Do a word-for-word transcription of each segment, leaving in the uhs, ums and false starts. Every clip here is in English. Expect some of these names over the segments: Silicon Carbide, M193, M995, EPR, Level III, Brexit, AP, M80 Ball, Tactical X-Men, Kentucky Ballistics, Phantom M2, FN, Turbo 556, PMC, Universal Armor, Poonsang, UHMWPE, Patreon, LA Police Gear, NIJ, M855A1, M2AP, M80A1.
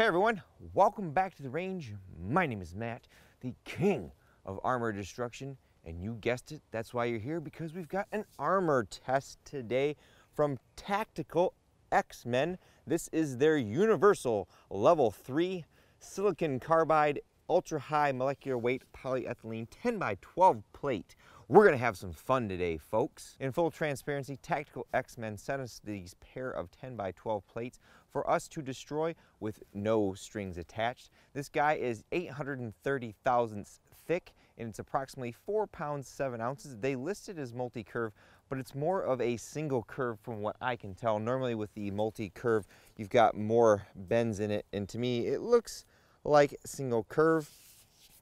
Hey everyone, welcome back to the range. My name is Matt, the king of armor destruction, and you guessed it, that's why you're here, because we've got an armor test today from Tactical X-Men. This is their universal level three silicon carbide ultra high molecular weight polyethylene ten by twelve plate. We're gonna have some fun today, folks. In full transparency, Tactical X-Men sent us these pair of ten by twelve plates for us to destroy with no strings attached. This guy is eight hundred thirty thousandths thick, and it's approximately four pounds, seven ounces. They listed as multi-curve, but it's more of a single curve from what I can tell. Normally with the multi-curve, you've got more bends in it, and to me, it looks like single curve.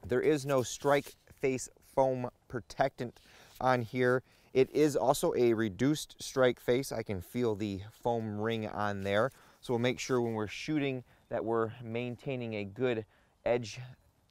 There is no strike face foam protectant on here. It is also a reduced strike face. I can feel the foam ring on there. So we'll make sure when we're shooting that we're maintaining a good edge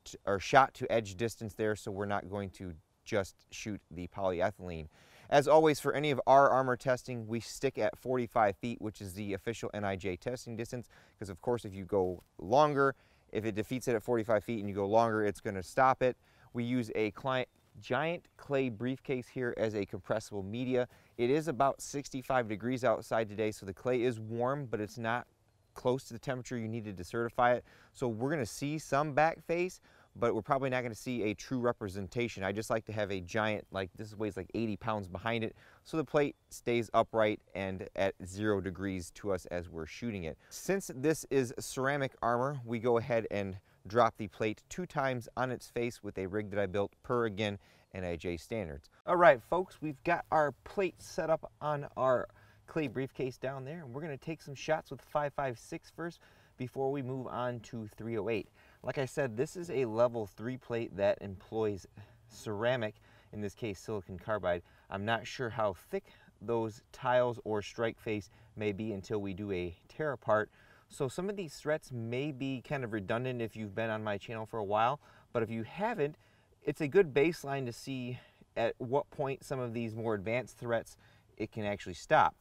to, or shot to edge distance there, so we're not going to just shoot the polyethylene. As always, for any of our armor testing, we stick at forty-five feet, which is the official N I J testing distance, because of course if you go longer, if it defeats it at forty-five feet and you go longer, it's going to stop it. We use a client giant clay briefcase here as a compressible media. It is about sixty-five degrees outside today, so the clay is warm, but it's not close to the temperature you needed to certify it. So we're going to see some back face, but we're probably not going to see a true representation. I just like to have a giant, like this weighs like eighty pounds behind it, so the plate stays upright and at zero degrees to us as we're shooting it. Since this is ceramic armor, we go ahead and drop the plate two times on its face with a rig that I built per, again, N I J standards. All right, folks, we've got our plate set up on our clay briefcase down there, and we're going to take some shots with five five six first before we move on to three oh eight. Like I said, this is a level three plate that employs ceramic, in this case silicon carbide. I'm not sure how thick those tiles or strike face may be until we do a tear apart. So some of these threats may be kind of redundant if you've been on my channel for a while, but if you haven't, it's a good baseline to see at what point some of these more advanced threats, it can actually stop.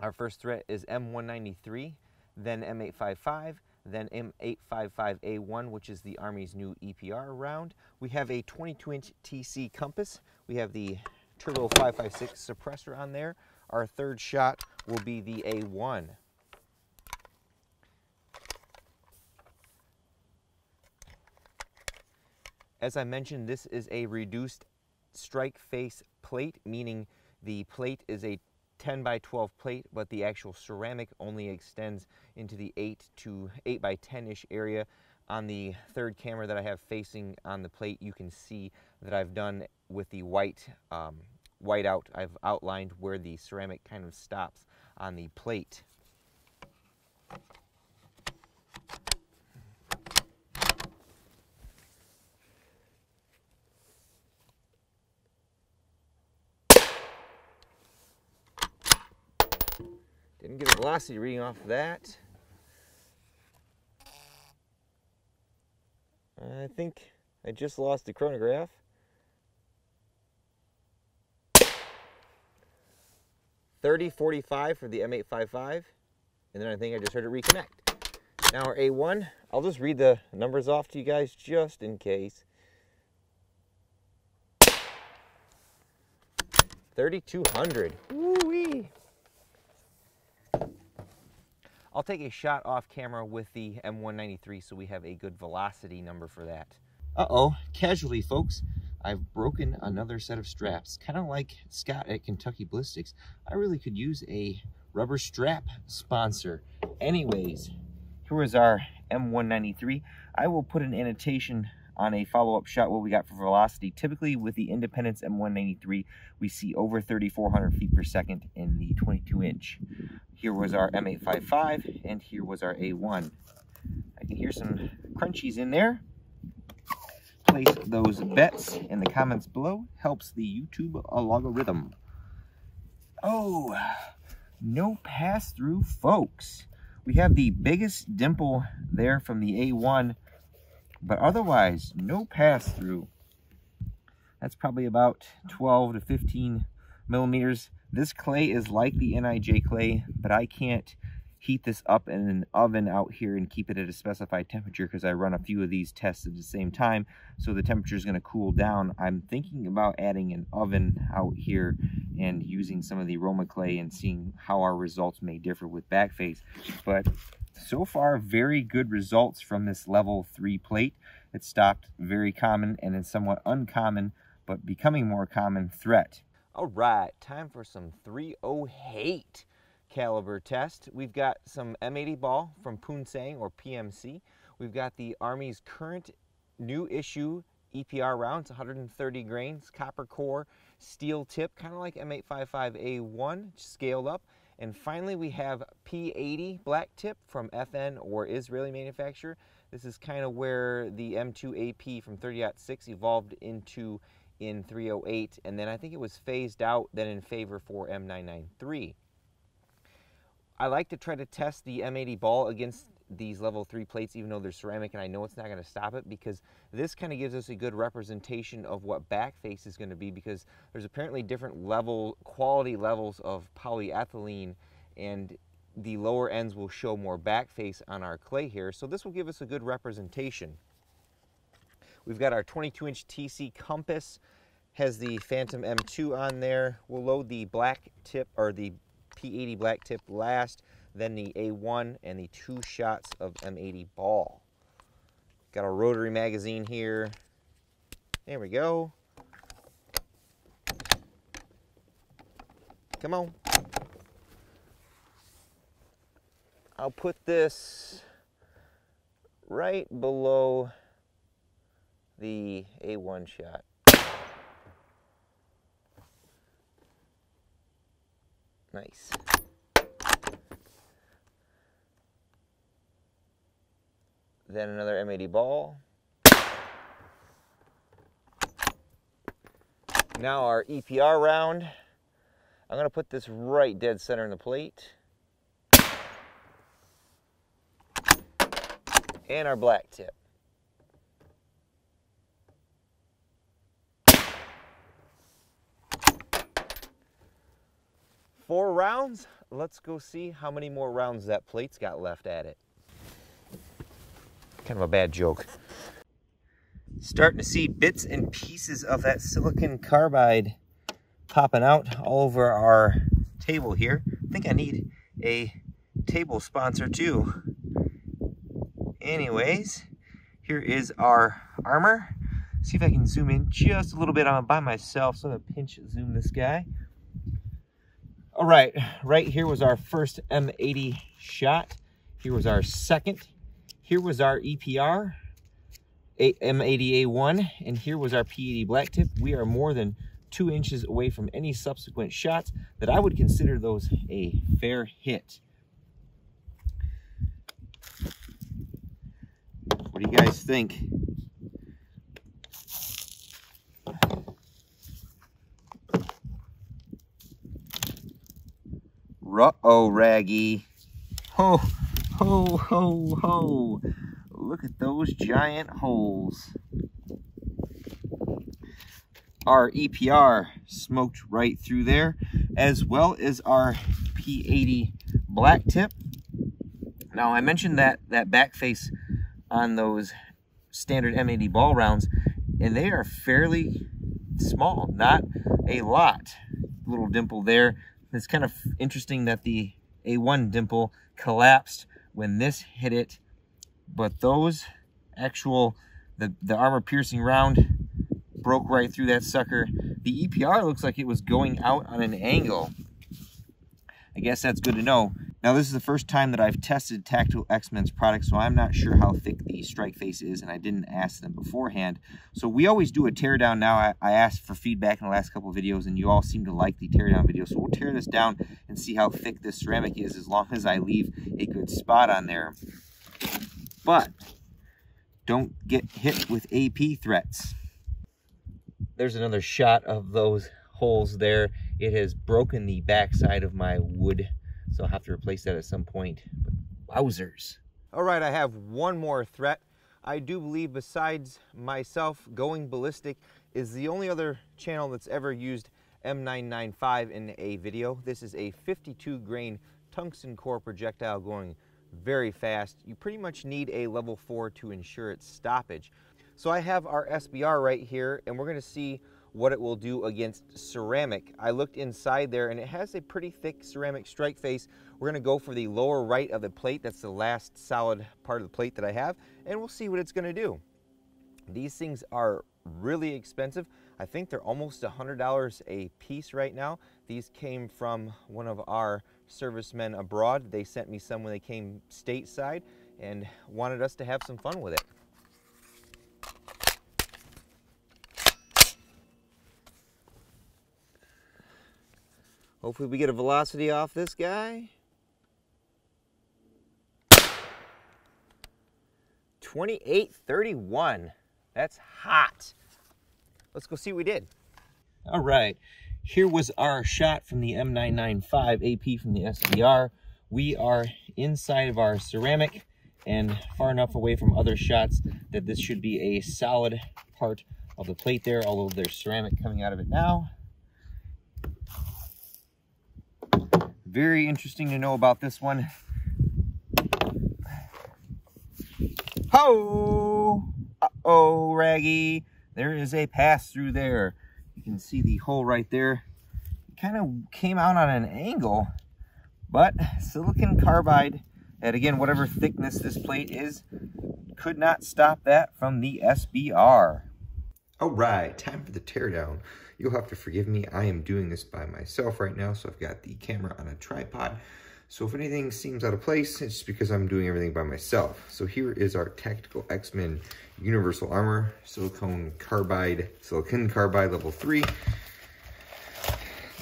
Our first threat is M one ninety-three, then M eight fifty-five, then M eight fifty-five A one, which is the Army's new E P R round. We have a twenty-two inch T C Compass. We have the Turbo five five six suppressor on there. Our third shot will be the A one. As I mentioned, this is a reduced strike face plate, meaning the plate is a ten by twelve plate, but the actual ceramic only extends into the eight to eight by ten-ish area. On the third camera that I have facing on the plate, you can see that I've done with the white um, whiteout, I've outlined where the ceramic kind of stops on the plate. Didn't get a velocity reading off that. I think I just lost the chronograph. thirty forty-five for the M eight fifty-five, and then I think I just heard it reconnect. Now our A one, I'll just read the numbers off to you guys just in case. thirty-two hundred. Woo-wee. I'll take a shot off camera with the M one ninety-three so we have a good velocity number for that. Uh-oh, casually, folks, I've broken another set of straps. Kind of like Scott at Kentucky Ballistics, I really could use a rubber strap sponsor. Anyways, here is our M one ninety-three. I will put an annotation on a follow-up shot what we got for velocity. Typically with the Independence M one ninety-three, we see over thirty-four hundred feet per second in the twenty-two inch. Here was our M eight fifty-five, and here was our A one. I can hear some crunchies in there. Place those bets in the comments below. Helps the YouTube algorithm. Oh, no pass-through, folks. We have the biggest dimple there from the A one, but otherwise, no pass-through. That's probably about twelve to fifteen millimeters. This clay is like the N I J clay, but I can't heat this up in an oven out here and keep it at a specified temperature, because I run a few of these tests at the same time, so the temperature is going to cool down. I'm thinking about adding an oven out here and using some of the Roma clay and seeing how our results may differ with backface. But so far, very good results from this level three plate. It's stopped very common and it's somewhat uncommon, but becoming more common threat. All right, time for some three oh eight caliber test. We've got some M eighty ball from Poonsang or P M C. We've got the Army's current new issue E P R rounds, one hundred thirty grains, copper core, steel tip, kind of like M eight five five A one, scaled up. And finally, we have P eighty black tip from F N or Israeli manufacturer. This is kind of where the M two A P from thirty point six evolved into in three oh eight, and then I think it was phased out then in favor for M nine ninety-three. I like to try to test the M eighty ball against these level three plates, even though they're ceramic and I know it's not going to stop it, because this kind of gives us a good representation of what backface is going to be, because there's apparently different level quality levels of polyethylene, and the lower ends will show more backface on our clay here, so this will give us a good representation. We've got our twenty-two inch T C Compass, has the Phantom M two on there. We'll load the black tip, or the P eighty black tip last, then the A one and the two shots of M eighty ball. Got a rotary magazine here. There we go. Come on. I'll put this right below the A one shot. Nice. Then another M eighty ball. Now our E P R round. I'm going to put this right dead center in the plate. And our black tip. Four rounds. Let's go see how many more rounds that plate's got left at it. Kind of a bad joke. Starting to see bits and pieces of that silicon carbide popping out all over our table here. I think I need a table sponsor too. Anyways, here is our armor. See if I can zoom in just a little bit on by myself. So I'm gonna pinch zoom this guy. All right, right here was our first M eighty shot. Here was our second. Here was our E P R, M eighty A one, and here was our P eighty black tip. We are more than two inches away from any subsequent shots that I would consider those a fair hit. What do you guys think? Uh-oh, Raggy. Ho, ho, ho, ho. Look at those giant holes. Our E P R smoked right through there, as well as our P eighty black tip. Now, I mentioned that, that back face on those standard M eighty ball rounds, and they are fairly small, not a lot. Little dimple there. It's kind of interesting that the A one dimple collapsed when this hit it, but those actual, the, the armor piercing round broke right through that sucker. The E P R looks like it was going out on an angle. I guess that's good to know. Now, this is the first time that I've tested Tactical X-Men's product, so I'm not sure how thick the strike face is, and I didn't ask them beforehand. So we always do a teardown now. I, I asked for feedback in the last couple of videos, and you all seem to like the teardown video. So we'll tear this down and see how thick this ceramic is, as long as I leave a good spot on there. But don't get hit with A P threats. There's another shot of those holes there. It has broken the backside of my wood, so I'll have to replace that at some point. But wowzers. All right, I have one more threat. I do believe, besides myself, Going Ballistic is the only other channel that's ever used M nine ninety-five in a video. This is a fifty-two grain tungsten core projectile going very fast, you pretty much need a level four to ensure its stoppage. So I have our S B R right here, and we're going to see what it will do against ceramic. I looked inside there, and it has a pretty thick ceramic strike face. We're going to go for the lower right of the plate. That's the last solid part of the plate that I have, and we'll see what it's going to do. These things are really expensive. I think they're almost one hundred dollars a piece right now. These came from one of our servicemen abroad. They sent me some when they came stateside and wanted us to have some fun with it. Hopefully we get a velocity off this guy. twenty-eight thirty-one. That's hot. Let's go see what we did. All right. Here was our shot from the M nine ninety-five A P from the S B R. We are inside of our ceramic and far enough away from other shots that this should be a solid part of the plate there, although there's ceramic coming out of it now. Very interesting to know about this one. Ho! Uh-oh, Raggy. There is a pass through there. You can see the hole right there. It kind of came out on an angle, but silicon carbide, and again, whatever thickness this plate is, could not stop that from the S B R. All right, time for the teardown. You'll have to forgive me. I am doing this by myself right now, so I've got the camera on a tripod. So if anything seems out of place, it's because I'm doing everything by myself. So here is our Tactical X-Men Universal Armor Silicon Carbide, Silicon Carbide Level three.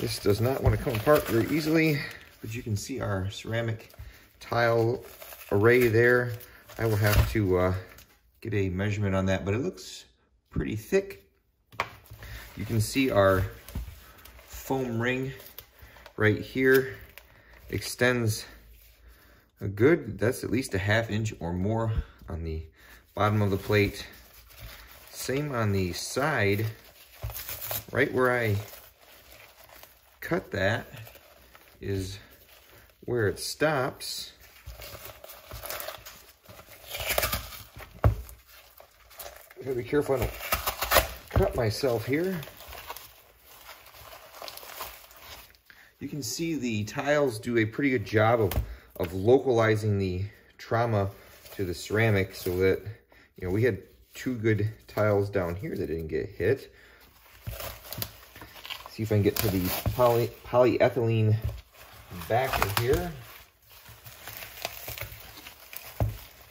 This does not want to come apart very easily, but you can see our ceramic tile array there. I will have to uh, get a measurement on that, but it looks pretty thick. You can see our foam ring right here. Extends a good, that's at least a half inch or more on the bottom of the plate. Same on the side, right where I cut that is where it stops. I gotta be careful I don't cut myself here. You can see the tiles do a pretty good job of, of localizing the trauma to the ceramic so that, you know, we had two good tiles down here that didn't get hit. See if I can get to the poly, polyethylene back of here.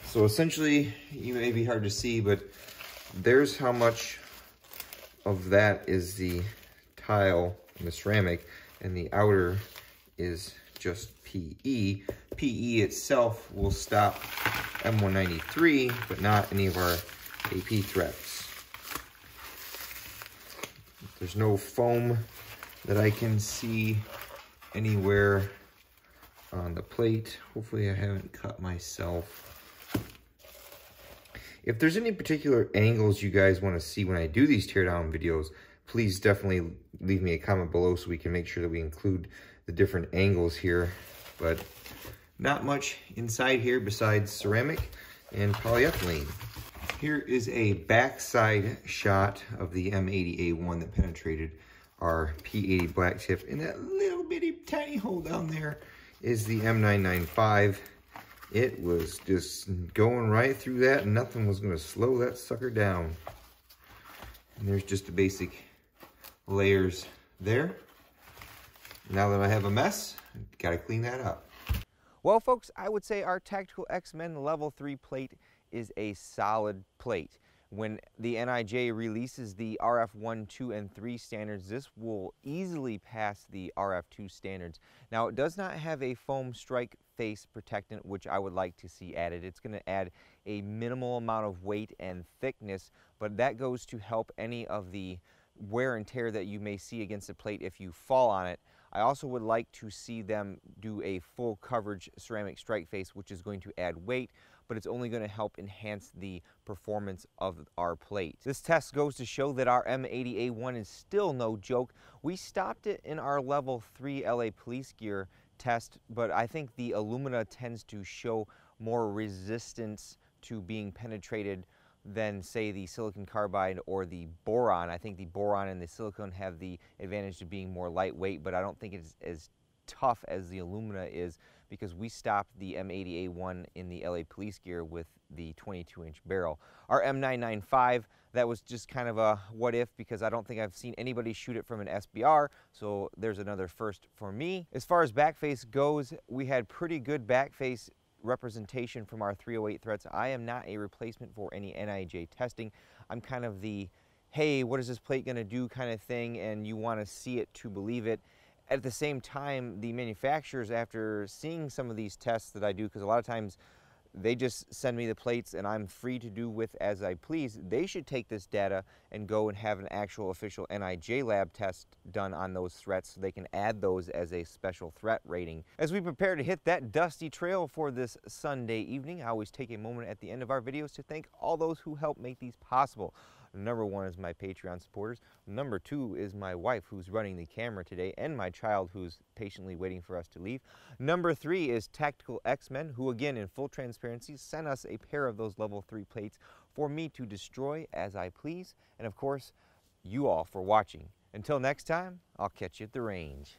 So essentially, you may be hard to see, but there's how much of that is the tile and the ceramic. And the outer is just P E. P E itself will stop M one ninety-three, but not any of our A P threats. There's no foam that I can see anywhere on the plate. Hopefully I haven't cut myself. If there's any particular angles you guys want to see when I do these teardown videos, please definitely leave me a comment below so we can make sure that we include the different angles here. But not much inside here besides ceramic and polyethylene. Here is a backside shot of the M eighty A one that penetrated our P eighty black tip. And that little bitty tiny hole down there is the M nine ninety-five. It was just going right through that, and nothing was going to slow that sucker down. And there's just a basic layers there. Now that I have a mess, gotta clean that up. Well folks, I would say our Tactical X-Men Level three plate is a solid plate. When the N I J releases the R F one, two, and three standards, this will easily pass the R F two standards. Now, it does not have a foam strike face protectant, which I would like to see added. It's going to add a minimal amount of weight and thickness, but that goes to help any of the wear and tear that you may see against the plate if you fall on it. I also would like to see them do a full coverage ceramic strike face, which is going to add weight, but it's only going to help enhance the performance of our plate. This test goes to show that our M eighty A one is still no joke. We stopped it in our Level three L A Police Gear test, but I think the alumina tends to show more resistance to being penetrated than say the silicon carbide or the boron. I think the boron and the silicon have the advantage of being more lightweight, but I don't think it's as tough as the alumina is, because we stopped the M eighty A one in the L A Police Gear with the twenty-two inch barrel. Our M nine ninety-five, that was just kind of a what if, because I don't think I've seen anybody shoot it from an S B R, so there's another first for me. As far as backface goes, we had pretty good backface representation from our three oh eight threats. I am not a replacement for any N I J testing. I'm kind of the, hey, what is this plate going to do kind of thing, and you want to see it to believe it. At the same time, the manufacturers, after seeing some of these tests that I do, because a lot of times they just send me the plates and I'm free to do with as I please, they should take this data and go and have an actual official N I J lab test done on those threats so they can add those as a special threat rating. As we prepare to hit that dusty trail for this Sunday evening, I always take a moment at the end of our videos to thank all those who help make these possible. Number one is my Patreon supporters. Number two is my wife, who's running the camera today, and my child, who's patiently waiting for us to leave. Number three is Tactical X-Men, who again, in full transparency, sent us a pair of those level three plates for me to destroy as I please. And of course, you all for watching. Until next time, I'll catch you at the range.